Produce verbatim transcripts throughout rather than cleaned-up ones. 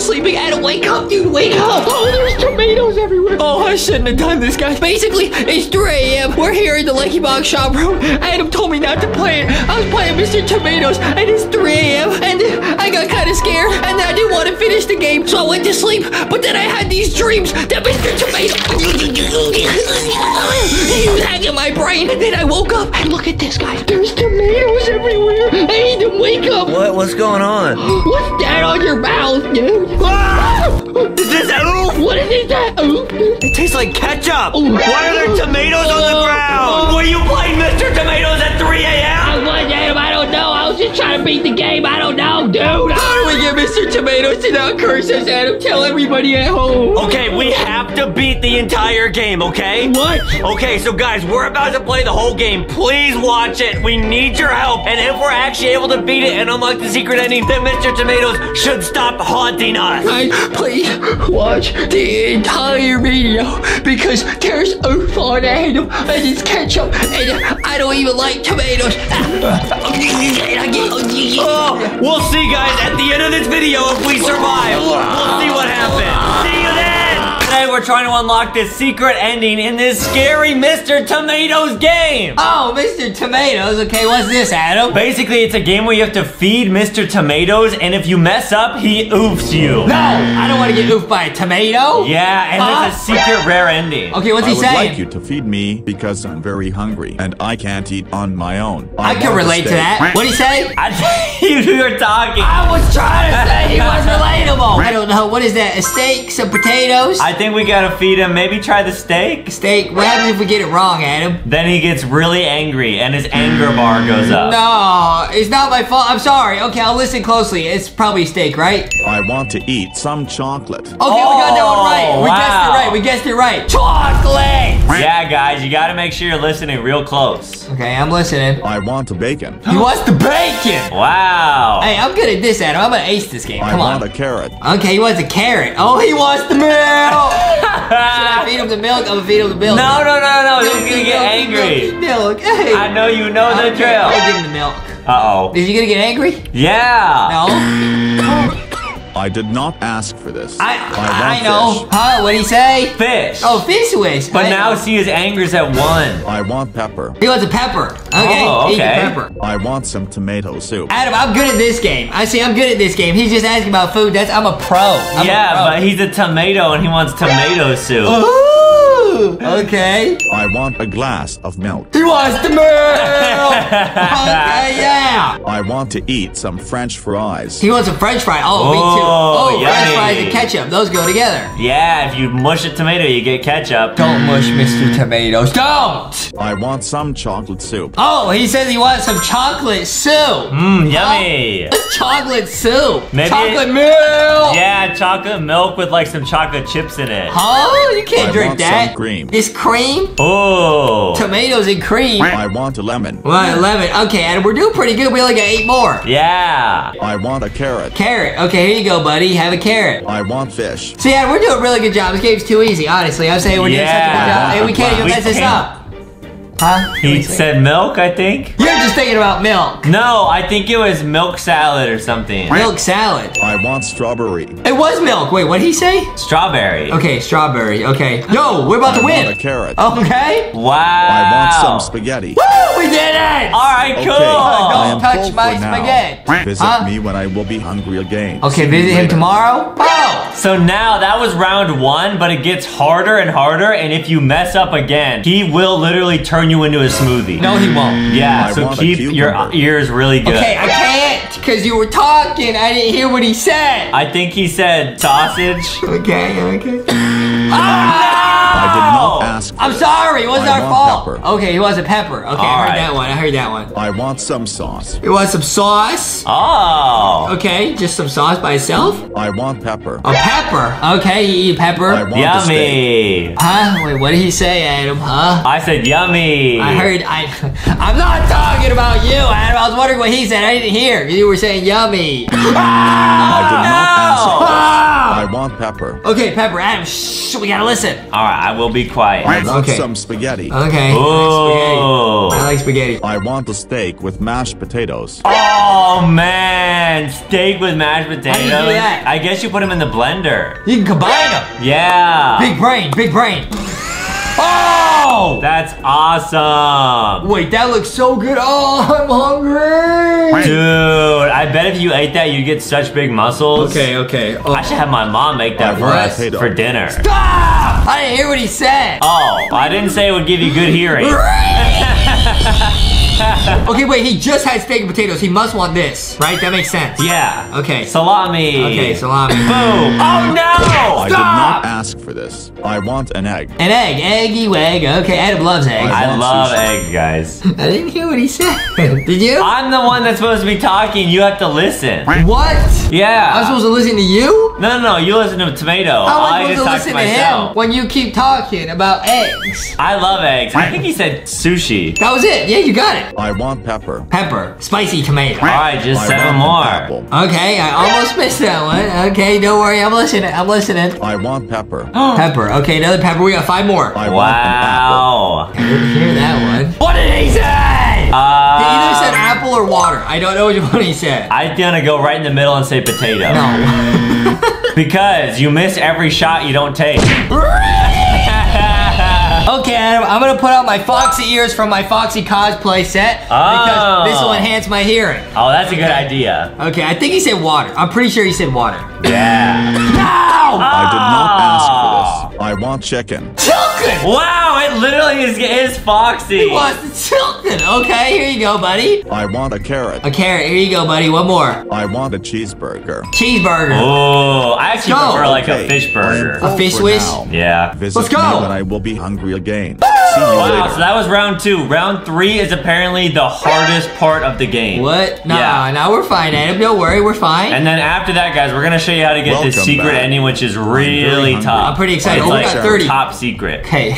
still sleeping. Adam, wake up, dude, wake up. Oh, there's tomatoes everywhere. Oh, I shouldn't have done this, guys. Basically, it's three A M We're here in the LankyBox shop room. Adam told me not to play it. I was playing Mister Tomatoes, and it's three A M And I got kind of scared, and I didn't want to finish the game, so I went to sleep. But then I had these dreams that Mister Tomatoes... he was hacking my brain, and then I woke up, and look at this, guys. There's tomatoes everywhere. I need to wake up. What? What's going on? What's that on your mouth, dude? Ah! Is this oof? What is that? Oof? It tastes like ketchup. Oof. Why are there tomatoes uh, on the ground? Uh, Were you playing Mister Tomatoes at three A M? I was, Adam. I don't know. I was just trying to beat the game. I don't know, dude. How do we get Mister Tomatoes to not curse us, Adam? Tell everybody at home. Okay, we have to beat the entire game, okay? What? Okay, so guys, we're about to play the whole game. Please watch it. We need your help. And if we're actually able to beat it and unlock the secret ending, then Mister Tomatoes should stop haunting us. Guys, please watch the entire video because there's oof on Adam and it's ketchup and I don't even like tomatoes. Oh, we'll see, guys, at the end of this video if we survive. We'll see what happens. See you then. Today we're trying to unlock this secret ending in this scary Mister Tomatoes game. Oh, Mister Tomatoes. Okay, what's this, Adam? Basically, it's a game where you have to feed Mister Tomatoes, and if you mess up, he oofs you. No, I don't want to get oofed by a tomato. Yeah, and huh? There's a secret rare ending. Okay, what's he saying? I would saying? like you to feed me because I'm very hungry, and I can't eat on my own. I, I can relate to, to that. What'd he say? I think you were talking. I was trying to say he was relatable. I don't know. What is that? A steak? Some potatoes? I I think we gotta feed him. Maybe try the steak. Steak? What happens if we get it wrong, Adam? Then he gets really angry and his anger bar goes up. No, it's not my fault. I'm sorry. Okay, I'll listen closely. It's probably steak, right? I want to eat some chocolate. Okay, oh, we got that one right. We wow. guessed it right. We guessed it right. Chocolate! Yeah, guys, you gotta make sure you're listening real close. Okay, I'm listening. I want the bacon. He wants the bacon! Wow. Hey, I'm good at this, Adam. I'm gonna ace this game. Come on. I want on. a carrot. Okay, he wants a carrot. Oh, he wants the milk! Should I feed him the milk? I'm gonna feed him the milk. No, no, no, no. He's gonna get angry. Milk. Hey. I know you know the drill. I'll give him the milk. Uh-oh. Is he gonna get angry? Yeah. No. I did not ask for this. I, I, I know. Fish. Huh? What'd he say? Fish. Oh, fish wish. But I, now see his anger's at one. I want pepper. He wants a pepper. Okay. Oh, okay. Pepper. I want some tomato soup. Adam, I'm good at this game. I see, I'm good at this game. He's just asking about food. That's I'm a pro. I'm yeah, a pro. But he's a tomato and he wants tomato soup. Ooh. Okay. I want a glass of milk. He wants the milk! Okay, yeah. I want to eat some French fries. He wants a French fry. Oh, oh me too. Oh, yummy. French fries and ketchup. Those go together. Yeah, if you mush a tomato, you get ketchup. Don't mush Mister Tomatoes. Don't! I want some chocolate soup. Oh, he says he wants some chocolate soup. Mmm, yummy. Oh, chocolate soup. Maybe chocolate it, milk. Yeah, chocolate milk with like some chocolate chips in it. Oh, you can't I drink that. Cream. This cream? Oh. Tomatoes and cream. I want a lemon. Well, a lemon. Okay, Adam, we're doing pretty good. We only got eight more. Yeah. I want a carrot. Carrot. Okay, here you go, buddy. Have a carrot. I want fish. See, Adam, we're doing a really good job. This game's too easy, honestly. I'm saying we're yeah. doing such a good job. And we can't even mess this up. Huh? He said milk, I think. You're just thinking about milk. No, I think it was milk salad or something. Milk salad. I want strawberry. It was milk. Wait, what did he say? Strawberry. Okay, strawberry. Okay. Yo, we're about I to win. Want a carrot. Okay. Wow. I want some spaghetti. Woo, we did it. All right, cool. Okay. Don't touch my spaghetti. Visit huh? me when I will be hungry again. Okay, See visit him tomorrow. Oh. So now that was round one, but it gets harder and harder. And if you mess up again, he will literally turn you into a smoothie. No, he won't. Yeah, I so keep your ears really good. Okay, I can't because you were talking. I didn't hear what he said. I think he said sausage. Okay, okay. Ah! I did not ask. I'm sorry. It wasn't I our fault. Pepper. Okay, it was a pepper. Okay, All I heard right. that one. I heard that one. I want some sauce. It was some sauce. Oh. Okay, just some sauce by itself. I want pepper. A pepper. Okay, you eat pepper. I want yummy. Huh? Wait, what did he say, Adam? Huh? I said yummy. I heard. I. I'm not talking about you, Adam. I was wondering what he said. I didn't hear. You were saying yummy. I did not ask. I I want pepper. Okay, Pepper, Adam, shh, we gotta listen. All right, I will be quiet. I want okay. some spaghetti. Okay. Oh. I like spaghetti. I like spaghetti. I want a steak with mashed potatoes. Oh, man. Steak with mashed potatoes. How do you do that? I guess you put them in the blender. You can combine them. Yeah. Big brain, big brain. Oh! That's awesome! Wait, that looks so good! Oh, I'm hungry! Dude, I bet if you ate that, you'd get such big muscles. Okay, okay. Oh. I should have my mom make that for us for dinner. Stop! I didn't hear what he said! Oh, I didn't say it would give you good hearing. Okay, wait, he just had steak and potatoes. He must want this, right? That makes sense. Yeah. Okay. Salami. Okay, salami. Boom. Oh, no! Stop! I did not ask for this. I want an egg. An egg. Eggy wag. Okay, Adam loves eggs. I, I love sushi. Eggs, guys. I didn't hear what he said. Did you? I'm the one that's supposed to be talking. You have to listen. What? Yeah. I'm supposed to listen to you? No, no, no. You listen to Tomato. How am I supposed to listen to him when you keep talking about eggs? I love eggs. I think he said sushi. That was it. Yeah, you got it. I want pepper. Pepper. Spicy tomato. All right, just I seven more. Okay, I almost missed that one. Okay, don't worry. I'm listening. I'm listening. I want pepper. Pepper. Okay, another pepper. We got five more. I wow. Want an apple. I didn't hear that one. What did he say? Uh, he either said apple or water. I don't know what he said. I'm going to go right in the middle and say potato. No. Because you miss every shot you don't take. Okay, Adam, I'm gonna put out my Foxy ears from my Foxy cosplay set. Oh. Because this will enhance my hearing. Oh, that's a good idea. Okay, I think he said water. I'm pretty sure he said water. Yeah. No! Oh. I did not ask for this. I want chicken. Chicken! Wow, it literally is, is Foxy. He wants chicken. Okay, here you go, buddy. I want a carrot. A carrot. Here you go, buddy. One more. I want a cheeseburger. Cheeseburger. Oh, I actually go. prefer like okay. a fish burger. A fish wish? Yeah. Visit Let's go. And I will be hungry again. Boom! See you wow, later. So that was round two. Round three is apparently the hardest part of the game. What? Nah, yeah. Now we're fine, Adam. Don't worry, we're fine. And then after that, guys, we're gonna show you how to get Welcome this secret back. ending, which is really tough. I'm pretty excited. It's oh, like we got thirty. Top secret. Hey,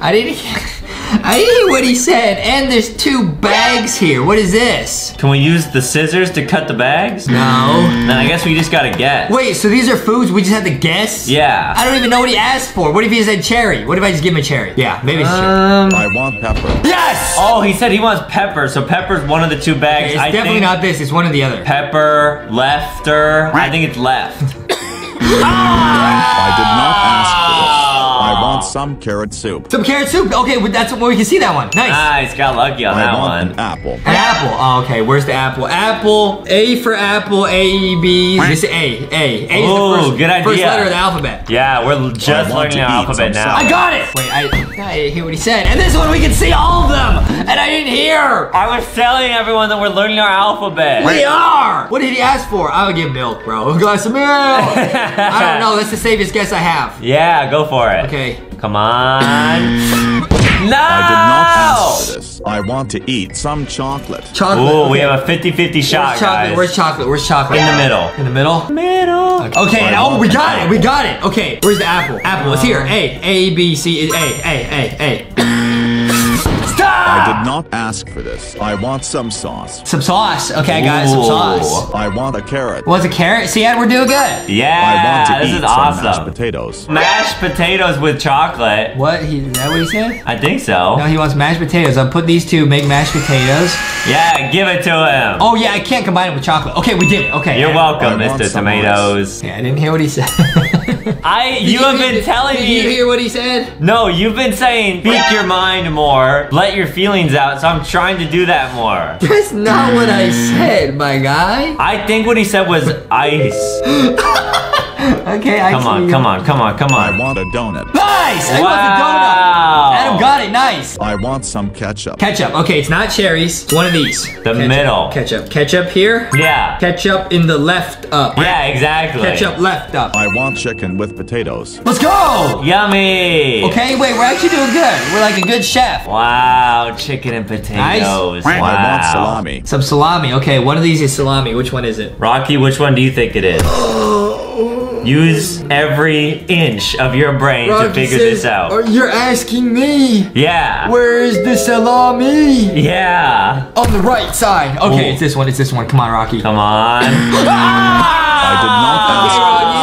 I didn't. I didn't hear what he said, and there's two bags here. What is this? Can we use the scissors to cut the bags? No. Then I guess we just gotta guess. Wait, so these are foods we just have to guess? Yeah. I don't even know what he asked for. What if he said cherry? What if I just give him a cherry? Yeah, maybe it's um, cherry. I want pepper. Yes! Oh, he said he wants pepper, so pepper's one of the two bags. Okay, it's I definitely think not this, it's one or the other. Pepper, lefter, I think it's left. Ah! I did not ask for this. I want some carrot soup. Some carrot soup? Okay, well, that's where we can see that one. Nice. Nice. Got lucky on I that want one. An apple. An apple. Oh, okay. Where's the apple? Apple. A for apple. A, B. This is A. A. A Ooh, is the first, good idea. first letter of the alphabet. Yeah, we're just learning the alphabet now. Salad. I got it. Wait, I, I didn't hear what he said. And this one, we can see all of them. And I didn't hear. I was telling everyone that we're learning our alphabet. We are. What did he ask for? I would get milk, bro. A glass of milk. I don't know. That's the safest guess I have. Yeah, go for it. Okay. Come on. No! I did not ask for this. I want to eat some chocolate. Chocolate. Ooh, okay. We have a fifty fifty shot, chocolate? guys. Where's chocolate? Where's chocolate? In the middle. In the middle? Middle. Okay, okay. Oh, we got it. We got it. Okay, where's the apple? Apple is here. A, A, B, C, A, A, A, A. I did not ask for this. I want some sauce. Some sauce. Okay, guys, some sauce. I want a carrot. What's a carrot? See, Ed, we're doing good. Yeah, I want to this eat is awesome. Mashed potatoes. Mashed potatoes with chocolate. What? He, is that what he said? I think so. No, he wants mashed potatoes. I'll put these two, make mashed potatoes. Yeah, give it to him. Oh, yeah, I can't combine it with chocolate. Okay, we did it. Okay. You're welcome, Mister Tomatoes. Yeah, I didn't hear what he said. I, you, you have been did, telling did me. Did you hear what he said? No, you've been saying, speak your mind more. Let your feelings out, so I'm trying to do that more. That's not what I said, my guy. I think what he said was ice. Okay, I Come on, you. come on, come on, come on. I want a donut. Nice! I wow. want a donut. Adam got it, nice. I want some ketchup. Ketchup, okay, it's not cherries. It's one of these. The ketchup, middle. Ketchup, ketchup here. Yeah. Ketchup in the left up. Yeah, exactly. Ketchup left up. I want chicken with potatoes. Let's go! Yummy! Okay, wait, we're actually doing good. We're like a good chef. Wow, chicken and potatoes. Nice. Wow. I want salami. Some salami, okay, one of these is salami. Which one is it? Rocky, which one do you think it is? Use every inch of your brain Rocky to figure says, this out. Are you're asking me? Yeah. Where is the salami? Yeah. On the right side. Okay, Ooh. it's this one. It's this one. Come on, Rocky. Come on. I did not ask. Okay, Rocky,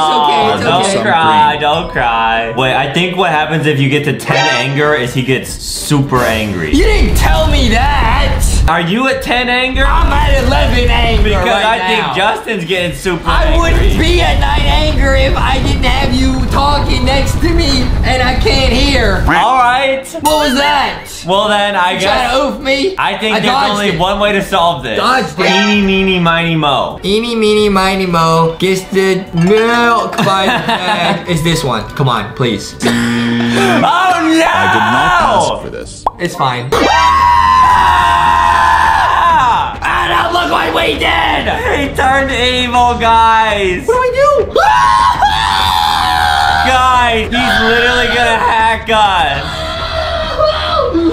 it's okay. on. Don't okay. cry, green. don't cry. Wait, I think what happens if you get to ten anger is he gets super angry. You didn't tell me that! Are you at ten anger? I'm at eleven anger Because right I now. think Justin's getting super I angry. I wouldn't be at nine anger if I didn't have you talking next to me and I can't hear. All right. What was that? Well then, I you guess. You trying to oof me? I think I there's only it. one way to solve this. Dodged it. Eeny, meeny, miny, mo. Eeny, meeny, miny, mo gets the milk by the bag. It's this one. Come on, please. Oh no! I did not ask for this. It's fine. Adam, look what we did! He turned evil, guys! What do I do? Guys, he's literally gonna hack us.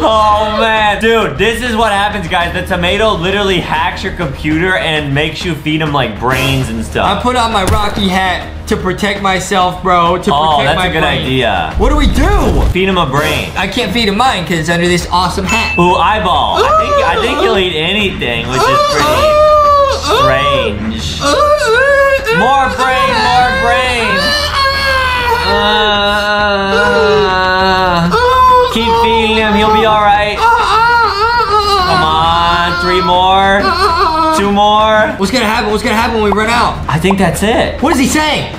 Oh man, dude, this is what happens, guys. The tomato literally hacks your computer and makes you feed him like brains and stuff. I put on my Rocky hat to protect myself, bro. To protect my brain. Oh, that's a good idea. What do we do? Feed him a brain. I can't feed him mine because it's under this awesome hat. Ooh, eyeball. I think I think he'll eat anything, which is pretty strange. More brain, more brain. Uh, Keep feeding him, he'll be alright. Come on, three more. Two more. What's gonna happen? What's gonna happen when we run out? I think that's it. What is he saying?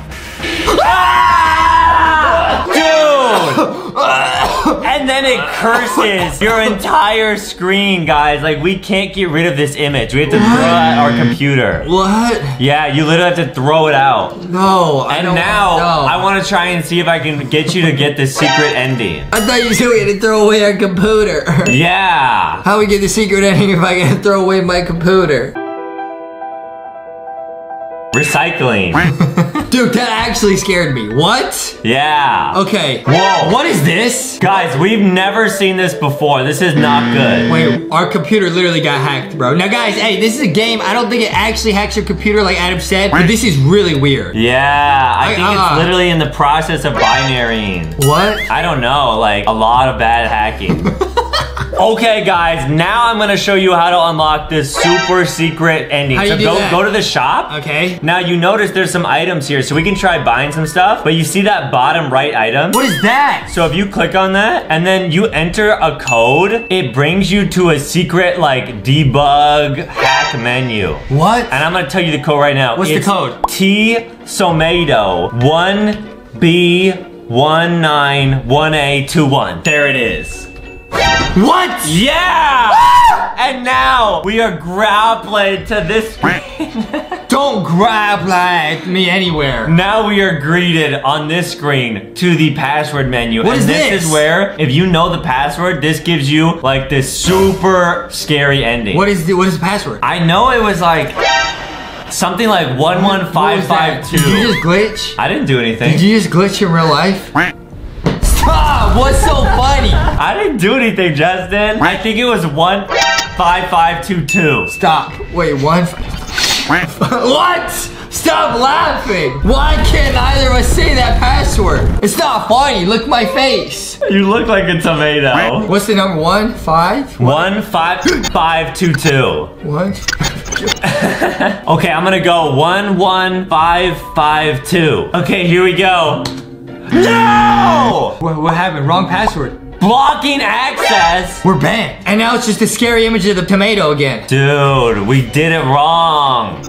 Ah! Dude! And then it curses your entire screen, guys. Like, we can't get rid of this image. We have to what? throw out our computer. What? Yeah, you literally have to throw it out. No, I and don't now, know. I want to try and see if I can get you to get the secret ending. I thought you said we had to throw away our computer. Yeah. How we get the secret ending if I gotta throw away my computer? Recycling. Dude, that actually scared me. What? Yeah. Okay. Whoa. What is this? Guys, we've never seen this before. This is not good. Wait, our computer literally got hacked, bro. Now, guys, hey, this is a game. I don't think it actually hacks your computer like Adam said, but this is really weird. Yeah. I like, think uh, it's literally in the process of binarying. What? I don't know. Like, a lot of bad hacking. Okay, guys, now I'm gonna show you how to unlock this super secret ending. How do you so do go that? go to the shop. Okay. Now you notice there's some items here, so we can try buying some stuff. But you see that bottom right item? What is that? So if you click on that and then you enter a code, it brings you to a secret like debug hack menu. What? And I'm gonna tell you the code right now. What's it's the code? T Somato one B one nine one A two one. There it is. What? Yeah! Ah! And now we are grappling to this screen. Don't grab like me anywhere. Now we are greeted on this screen to the password menu. What and is this? This is where, if you know the password, this gives you like this super scary ending. What is the, what is the password? I know it was like something like one one five five two. Did you just glitch? I didn't do anything. Did you just glitch in real life? Stop! What's so funny? I didn't do anything, Justin. I think it was one five five two two. Stop. Wait, one. What? Stop laughing! Why can't either of us say that password? It's not funny. Look at my face. You look like a tomato. What's the number? One five. One five five two two. What? Okay, I'm gonna go one one five five two. Okay, here we go. No! What, what happened? Wrong password. Blocking access. We're banned. And now it's just a scary image of the tomato again. Dude, we did it wrong.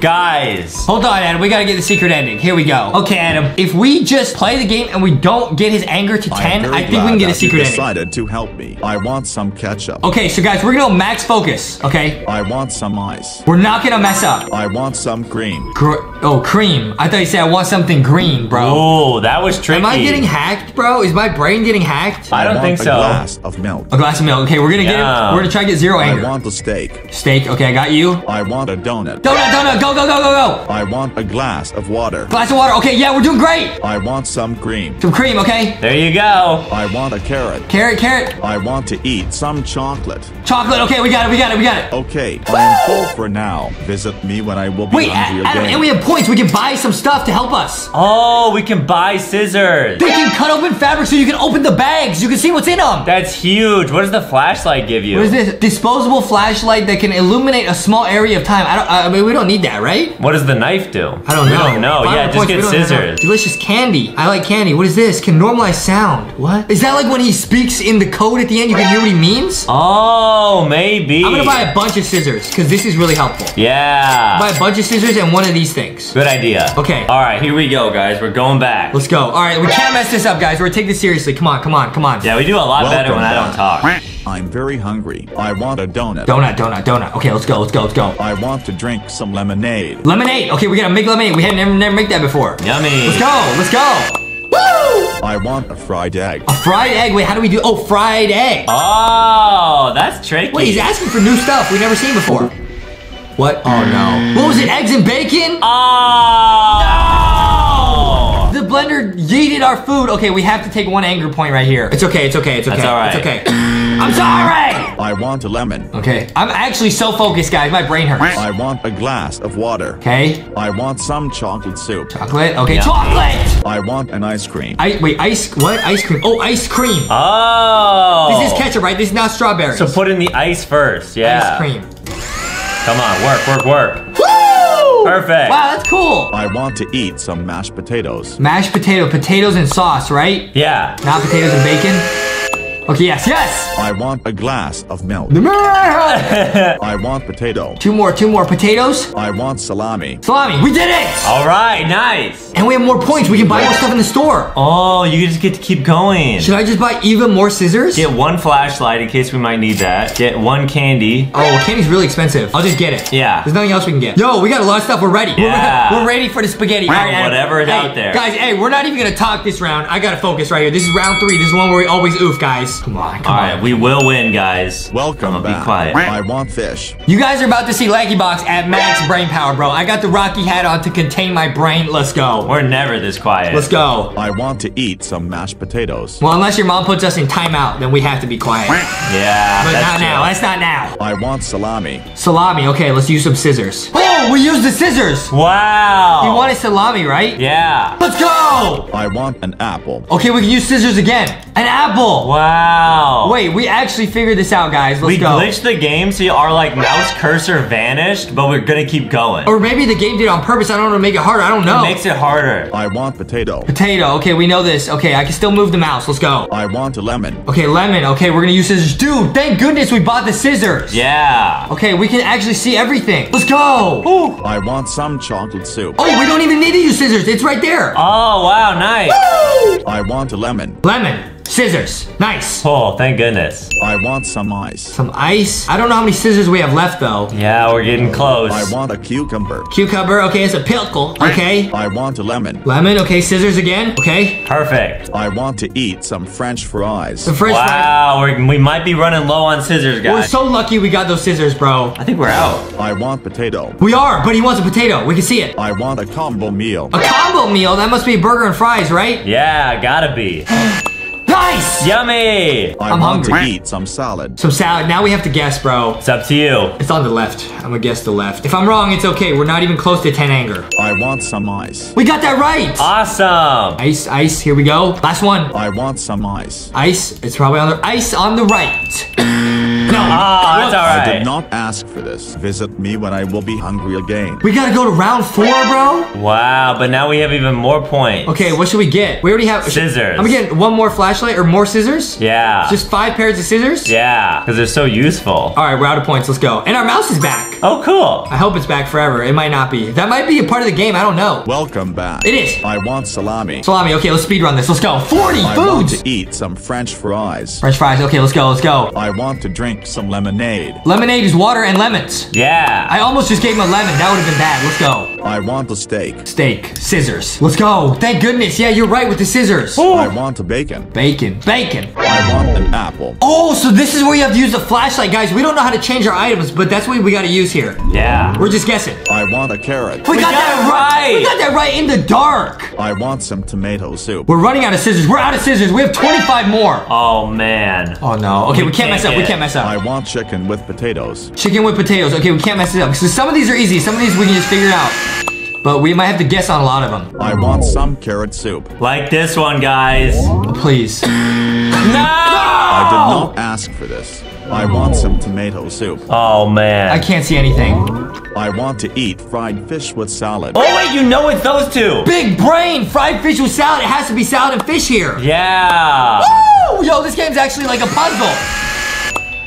Guys. Hold on, Adam. We gotta get the secret ending. Here we go. Okay, Adam. If we just play the game and we don't get his anger to ten, I think we can get a secret ending. Decided to help me. I want some ketchup. Okay, so guys, we're gonna go max focus. Okay. I want some ice. We're not gonna mess up. I want some cream. Gr oh, cream. I thought you said I want something green, bro. Oh, that was tricky. Am I getting hacked, bro? Is my brain getting hacked? I don't I think so. A glass of milk. A glass of milk. Okay, we're gonna yeah. get it. We're gonna try to get zero anger. I want a steak. Steak. Okay, I got you. I want a donut. Donut. Donut. Go. Go, go, go, go. I want a glass of water. Glass of water. Okay, yeah, we're doing great. I want some cream. Some cream, okay. There you go. I want a carrot. Carrot, carrot. I want to eat some chocolate. Chocolate, okay, we got it, we got it, we got it. Okay, I am full for now. Visit me when I will be Wait, on your game. And we have points. We can buy some stuff to help us. Oh, we can buy scissors. They can cut open fabric so you can open the bags. You can see what's in them. That's huge. What does the flashlight give you? What is this? Disposable flashlight that can illuminate a small area of time. I, don't, I mean, we don't need that, right? right? What does the knife do? I don't know. We don't know. Final yeah, points, just get scissors. Delicious candy. I like candy. What is this? Can normalize sound. What? Is that like when he speaks in the code at the end, you can hear what he means? Oh, maybe. I'm gonna buy a bunch of scissors, because this is really helpful. Yeah. Buy a bunch of scissors and one of these things. Good idea. Okay. All right, here we go, guys. We're going back. Let's go. All right, we can't mess this up, guys. We're gonna take this seriously. Come on, come on, come on. Yeah, we do a lot Welcome better when back. I don't talk. I'm very hungry. I want a donut. Donut, donut, donut. Okay, let's go, let's go, let's go. I want to drink some lemonade. Lemonade. Okay, we're gonna make lemonade. We had never, never make that before. Yummy. Let's go, let's go. Woo! I want a fried egg. A fried egg? Wait, how do we do? Oh, fried egg. Oh, that's tricky. Wait, he's asking for new stuff we've never seen before. What? Oh, no. What was it? Eggs and bacon? Oh. No. The blender yeeted our food. Okay, we have to take one anger point right here. It's okay, it's okay, it's okay. That's all right. It's okay. I'm sorry! I want a lemon. Okay. I'm actually so focused, guys. My brain hurts. I want a glass of water. Okay. I want some chocolate soup. Chocolate? Okay, yeah. Chocolate! I want an ice cream. I Wait, ice, what? Ice cream. Oh, ice cream. Oh. This is ketchup, right? This is not strawberries. So put in the ice first, yeah. Ice cream. Come on, work, work, work. Woo! Perfect. Wow, that's cool. I want to eat some mashed potatoes. Mashed potato, potatoes and sauce, right? Yeah. Not potatoes and bacon? Okay, yes, yes. I want a glass of milk. I want potato. Two more, two more potatoes. I want salami. Salami, we did it. All right, nice. And we have more points. We can buy more stuff in the store. Oh, you just get to keep going. Should I just buy even more scissors? Get one flashlight in case we might need that. Get one candy. Oh, well, candy's really expensive. I'll just get it. Yeah. There's nothing else we can get. Yo, we got a lot of stuff. We're ready. Yeah. We're, we're ready for the spaghetti. All right, whatever is hey, out there. Guys, hey, we're not even going to talk this round. I got to focus right here. This is round three. This is one where we always oof, guys. Come on, come All on. All right, we will win, guys. Welcome back. Be quiet. I want fish. You guys are about to see LankyBox at max brain power, bro. I got the Rocky hat on to contain my brain. Let's go. We're never this quiet. Let's go. I want to eat some mashed potatoes. Well, unless your mom puts us in timeout, then we have to be quiet. Yeah. But that's not true. Now. That's not now. I want salami. Salami. Okay, let's use some scissors. Oh, we used the scissors. Wow. You wanted salami, right? Yeah. Let's go. I want an apple. Okay, we can use scissors again. An apple. Wow. Wow. Wait, we actually figured this out, guys. Let's we go. We glitched the game so our like mouse cursor vanished, but we're gonna keep going. Or maybe the game did it on purpose. I don't want to make it harder. I don't know. It makes it harder. I want potato. Potato. Okay, we know this. Okay, I can still move the mouse. Let's go. I want a lemon. Okay, lemon. Okay, we're gonna use scissors. Dude, thank goodness we bought the scissors. Yeah. Okay, we can actually see everything. Let's go. Ooh. I want some chocolate soup. Oh, we don't even need to use scissors. It's right there. Oh, wow. Nice. Woo! I want a lemon. Lemon. Scissors. Nice. Oh, thank goodness. I want some ice. Some ice? I don't know how many scissors we have left, though. Yeah, we're getting close. I want a cucumber. Cucumber. Okay, it's a pickle. Okay. I want a lemon. Lemon. Okay, scissors again. Okay. Perfect. I want to eat some French fries. Some French fries. Wow, we're, we might be running low on scissors, guys. We're so lucky we got those scissors, bro. I think we're out. I want potato. We are, but he wants a potato. We can see it. I want a combo meal. A combo meal? That must be burger and fries, right? Yeah, gotta be. Nice! Yummy! I I'm want hungry. to eat some salad. Some salad. Now we have to guess, bro. It's up to you. It's on the left. I'm gonna guess the left. If I'm wrong, it's okay. We're not even close to ten anger. I want some ice. We got that right! Awesome! Ice, ice. Here we go. Last one. I want some ice. Ice. It's probably on the... Ice on the right. No. Oh, that's all right. I did not ask for this. Visit me when I will be hungry again. We gotta go to round four, bro. Wow, but now we have even more points. Okay, what should we get? We already have scissors. I'm getting one more flashlight or more scissors. Yeah. Just five pairs of scissors. Yeah, because they're so useful. All right, we're out of points. Let's go. And our mouse is back. Oh, cool. I hope it's back forever. It might not be. That might be a part of the game. I don't know. Welcome back. It is. I want salami. Salami. Okay, let's speedrun this. Let's go. forty foods. I want to eat some French fries. French fries. Okay, let's go. Let's go. I want to drink some lemonade. Lemonade is water and lemons. Yeah. I almost just gave him a lemon. That would have been bad. Let's go. I want a steak. Steak. Scissors. Let's go. Thank goodness. Yeah, you're right with the scissors. Ooh. I want a bacon. Bacon. Bacon. I want an apple. Oh, so this is where you have to use the flashlight, guys. We don't know how to change our items, but that's what we got to use here. Yeah. We're just guessing. I want a carrot. We, we got, got that right. right. We got that right in the dark. I want some tomato soup. We're running out of scissors. We're out of scissors. We have twenty-five more. Oh, man. Oh, no. Okay, we, we can't, can't mess up. It. We can't mess up. I want chicken with potatoes. Chicken with potatoes. Okay, we can't mess it up. So some of these are easy. Some of these we can just figure it out. But we might have to guess on a lot of them. I want some carrot soup. Like this one, guys. Please. No! I did not ask for this. I want some tomato soup. Oh, man. I can't see anything. I want to eat fried fish with salad. Oh, wait, you know it's those two. Big brain, fried fish with salad. It has to be salad and fish here. Yeah. Woo! Yo, this game's actually like a puzzle.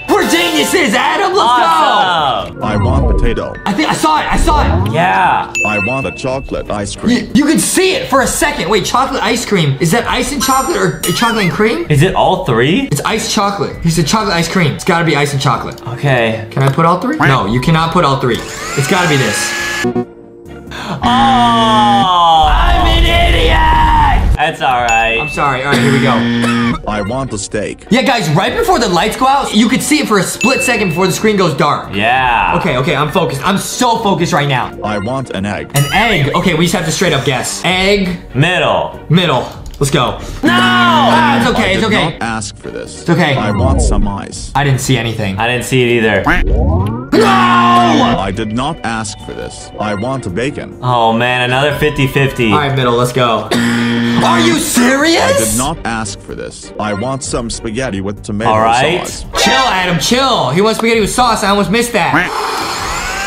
We're geniuses, Adam. Let's awesome. Go. I want potato. I think I saw it. I saw it. Yeah. I want a chocolate ice cream. You, you can see it for a second. Wait, chocolate ice cream. Is that ice and chocolate or chocolate and cream? Is it all three? It's ice chocolate. He said chocolate ice cream. It's got to be ice and chocolate. Okay. Can I put all three? No, you cannot put all three. It's got to be this. Oh, I'm an idiot. That's all right. I'm sorry. All right, here we go. I want a steak. Yeah, guys, right before the lights go out, you could see it for a split second before the screen goes dark. Yeah. Okay, okay, I'm focused. I'm so focused right now. I want an egg. An egg. Okay, we just have to straight up guess. Egg. Middle. Middle. Let's go. No! Ah, it's okay, I it's okay. I did not ask for this. It's okay. I want some ice. I didn't see anything. I didn't see it either. No! I did not ask for this. I want a bacon. Oh, man, another fifty fifty. All right, middle, let's go. Are you serious? I did not ask for this. I want some spaghetti with tomato All right. sauce. Chill, Adam, chill. He wants spaghetti with sauce. I almost missed that.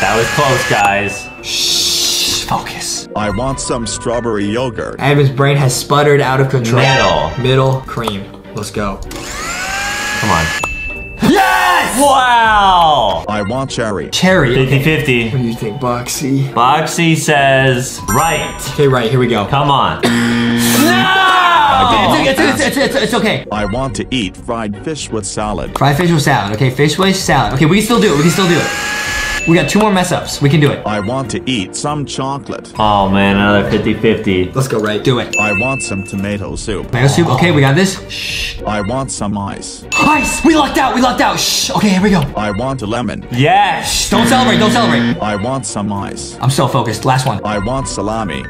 That was close, guys. Shh, focus. I want some strawberry yogurt. Adam's brain has sputtered out of control. Middle. Middle cream. Let's go. Come on. Yes! Wow! I want cherry. Cherry. fifty fifty. Okay. What do you think, Boxy? Boxy says right. Okay, right. Here we go. Come on. No! It's, it's, it's, it's, it's okay. I want to eat fried fish with salad. Fried fish with salad. Okay, fish with salad. Okay, we can still do it. We can still do it. We got two more mess ups. We can do it. I want to eat some chocolate. Oh, man, another fifty fifty. Let's go, right. Do it. I want some tomato soup. Tomato soup. Okay, we got this. Shh. I want some ice. Ice! We lucked out. We lucked out. Shh. Okay, here we go. I want a lemon. Yes. Shh. Don't celebrate. Don't celebrate. I want some ice. I'm so focused. Last one. I want salami.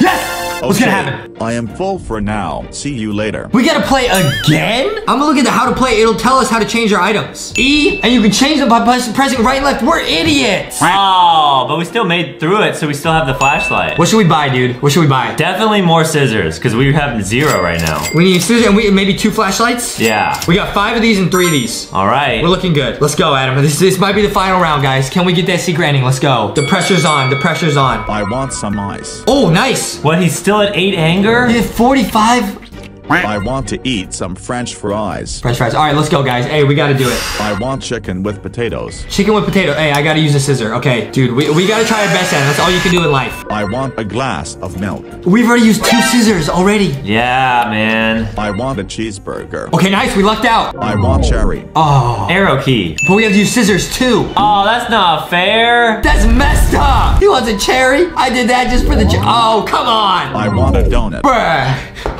Yes! Okay. What's gonna happen? I am full for now. See you later. We gotta play again? I'm gonna look at the how to play. It'll tell us how to change our items. E, and you can change them by pressing right and left. We're idiots. Oh, but we still made through it, so we still have the flashlight. What should we buy, dude? What should we buy? Definitely more scissors, because we have zero right now. We need scissors and we, maybe two flashlights? Yeah. We got five of these and three of these. All right. We're looking good. Let's go, Adam. This, this might be the final round, guys. Can we get that secret ending? Let's go. The pressure's on. The pressure's on. I want some ice. Oh, nice. What he's still at eight anger? Yeah, forty-five. I want to eat some French fries. French fries. All right, let's go, guys. Hey, we got to do it. I want chicken with potatoes. Chicken with potato. Hey, I got to use a scissor. Okay, dude, we, we got to try our best at it. That's all you can do in life. I want a glass of milk. We've already used two scissors already. Yeah, man. I want a cheeseburger. Okay, nice. We lucked out. I want cherry. Oh. Arrow key. But we have to use scissors, too. Oh, that's not fair. That's messed up. He wants a cherry. I did that just for the cherry. Oh, come on. I want a donut. Bruh.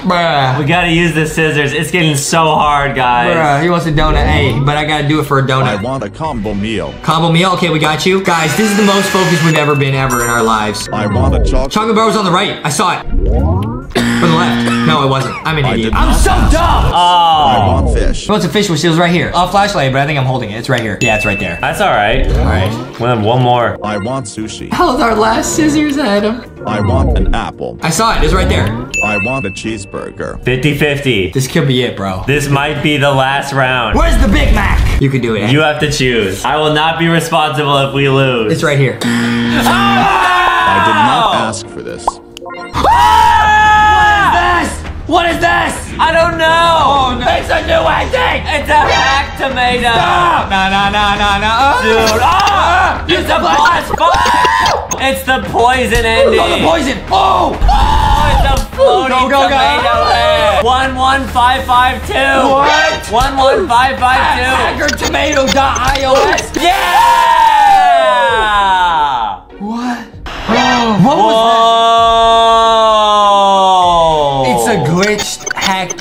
Bruh. We gotta use the scissors. It's getting so hard, guys. Bruh, he wants a donut. Hey, but I gotta do it for a donut. I want a combo meal. Combo meal? Okay, we got you. Guys, this is the most focused we've ever been ever in our lives. I want a chocolate. Chocolate bar was on the right. I saw it. For the left. No, it wasn't. I'm an idiot. I'm so dumb. Oh. I want fish. Well, it's a fish with seals right here. A flashlight, but I think I'm holding it. It's right here. Yeah, it's right there. That's all right. All right. Well, one more. I want sushi. That was our last scissors, Adam. I want an apple. I saw it. It's right there. I want a cheeseburger. fifty fifty. This could be it, bro. This might be the last round. Where's the Big Mac? You can do it, Adam. You have to choose. I will not be responsible if we lose. It's right here. Oh! I did not ask for this. What is this? I don't know. Oh, no. It's a new ending. It's a hack tomato. Stop. No, no, no, no, no. Dude. Oh, it's the poison. It's the poison ending. Oh, the poison. Oh. Oh, it's a floating go, go, tomato go. Egg. one one five five two. What? one one five five two. hacker tomato dot i o s. Yeah. What? Oh, what was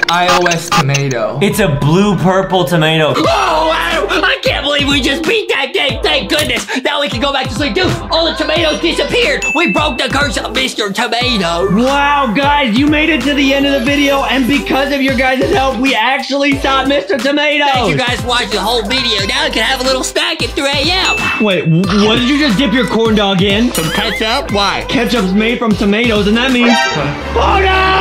iOS tomato. It's a blue-purple tomato. Oh, Adam, I can't believe we just beat that game. Thank goodness. Now we can go back to sleep. Dude, all the tomatoes disappeared. We broke the curse of Mister Tomatoes. Wow, guys, you made it to the end of the video, and because of your guys' help, we actually stopped Mister Tomatoes. Thank you guys for watching the whole video. Now we can have a little snack at three a m Wait, what did you just dip your corn dog in? Some ketchup? Why? Ketchup's made from tomatoes, and that means... Oh, no!